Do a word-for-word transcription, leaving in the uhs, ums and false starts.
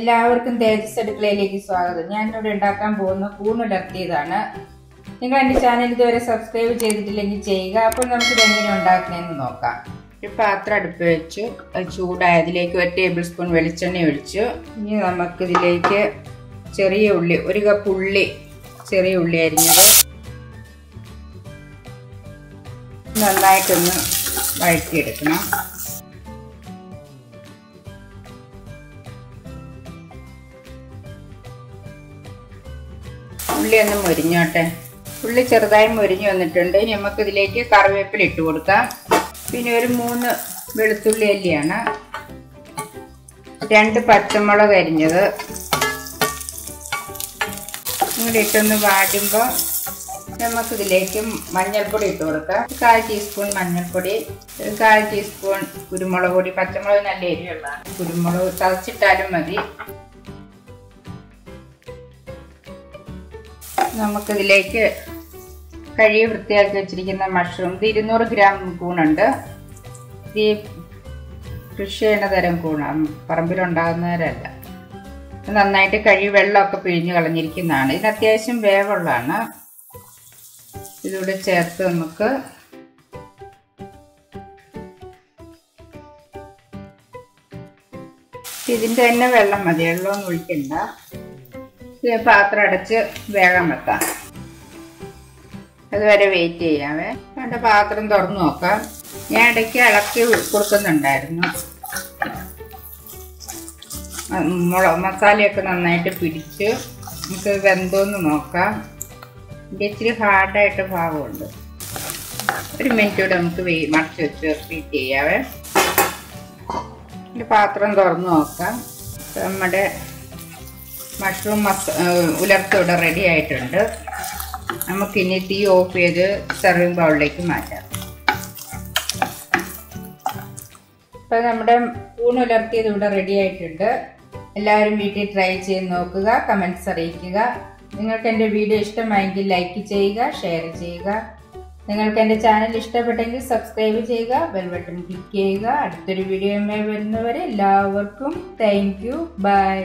എല്ലാവർക്കും തേജസ് അടുക്കളയിലേക്ക് സ്വാഗതം. ഞാനിവിടെ ഉണ്ടാക്കാൻ പോകുന്ന കൂണുലർത്തിയതാണ്. നിങ്ങൾ എൻ്റെ ചാനൽ ഇതുവരെ സബ്സ്ക്രൈബ് ചെയ്തിട്ടില്ലെങ്കിൽ ചെയ്യുക. അപ്പോൾ നമുക്ക് ഇതെങ്ങനെ ഉണ്ടാക്കണമെന്ന് നോക്കാം. ഒരു പാത്രം അടുപ്പ് വെച്ചു, ചൂടായതിലേക്ക് ഒരു ടേബിൾ സ്പൂൺ വെളിച്ചെണ്ണ ഒഴിച്ചു. ഇനി നമുക്കിതിലേക്ക് ചെറിയ ഉള്ളി, ഒരു കപ്പ് ഉള്ളി, ചെറിയ ഉള്ളി അരിഞ്ഞത് നന്നായിട്ടൊന്ന് വഴറ്റിയെടുക്കണം. ഉള്ളി ഒന്ന് മുരിഞ്ഞോട്ടെ. ഉള്ളി ചെറുതായി മുരിഞ്ഞു വന്നിട്ടുണ്ട്. ഇനി നമുക്കിതിലേക്ക് കറിവേപ്പില ഇട്ട് കൊടുക്കാം. പിന്നെ ഒരു മൂന്ന് വെളുത്തുള്ളി അല്ലിയാണ്, രണ്ട് പച്ചമുളക് അരിഞ്ഞത് ഇങ്ങോട്ട് ഇട്ടൊന്ന് വാടുമ്പോൾ നമുക്കിതിലേക്ക് മഞ്ഞൾപ്പൊടി ഇട്ട് കൊടുക്കാം. കാൽ ടീസ്പൂൺ മഞ്ഞൾപ്പൊടി, കാൽ ടീസ്പൂൺ കുരുമുളക് പൊടി. പച്ചമുളക് നല്ല എരിവുള്ളതാണ്, കുരുമുളക് ചതച്ചിട്ടാലും മതി. നമുക്കിതിലേക്ക് കഴുകി വൃത്തിയാക്കി വെച്ചിരിക്കുന്ന മഷ്റൂം, ഇത് ഇരുന്നൂറ് ഗ്രാം കൂണുണ്ട്. ഇത് കൃഷി ചെയ്യുന്ന തരം കൂണാണ്, പറമ്പിലുണ്ടാകുന്നവരല്ല. നന്നായിട്ട് കഴുകി വെള്ളമൊക്കെ പിഴിഞ്ഞ് കളഞ്ഞിരിക്കുന്നതാണ്. ഇത് അത്യാവശ്യം വേവുള്ളതാണ്. ഇതിവിടെ ചേർത്ത് നമുക്ക് ഇതിൻ്റെ തന്നെ വെള്ളം മതി, വെള്ളമൊന്നും ഒഴിക്കണ്ട. പാത്രം അടച്ച് വേഗം വെക്കാം, അതുവരെ വെയിറ്റ് ചെയ്യാവേ. എൻ്റെ പാത്രം തുറന്നു നോക്കാം. ഞാൻ ഇടയ്ക്ക് ഇളക്കി കൊടുക്കുന്നുണ്ടായിരുന്നു. മുളക് മസാലയൊക്കെ നന്നായിട്ട് പിടിച്ച് നമുക്ക് വെന്തോന്ന് നോക്കാം. ഇതിൻ്റെ ഇച്ചിരി ഹാർഡായിട്ട് ഭാഗമുണ്ട്. ഒരു മിനിറ്റ് കൂടെ നമുക്ക് വേ മറച്ച് വെച്ച് വെയിറ്റ് ചെയ്യാവേ. എൻ്റെ പാത്രം തുറന്നു നോക്കാം. നമ്മുടെ മഷ്റൂം മസ ഉലർത്തോടെ റെഡി ആയിട്ടുണ്ട്. നമുക്കിനി തീ ഓഫ് ചെയ്ത് സെർവിങ് ബൗളിലേക്ക് മാറ്റാം. ഇപ്പം നമ്മുടെ കൂണുലർത്തിയത് ഇവിടെ റെഡി ആയിട്ടുണ്ട്. എല്ലാവരും വീട്ടിൽ ട്രൈ ചെയ്ത് നോക്കുക. കമൻറ്റ്സ് അറിയിക്കുക. നിങ്ങൾക്ക് എൻ്റെ വീഡിയോ ഇഷ്ടമായെങ്കിൽ ലൈക്ക് ചെയ്യുക, ഷെയർ ചെയ്യുക. നിങ്ങൾക്ക് എൻ്റെ ചാനൽ ഇഷ്ടപ്പെട്ടെങ്കിൽ സബ്സ്ക്രൈബ് ചെയ്യുക, ബെൽ ബട്ടൺ ക്ലിക്ക് ചെയ്യുക. അടുത്തൊരു വീഡിയോയുമായി വരുന്നവരെ എല്ലാവർക്കും താങ്ക് യു. ബൈ.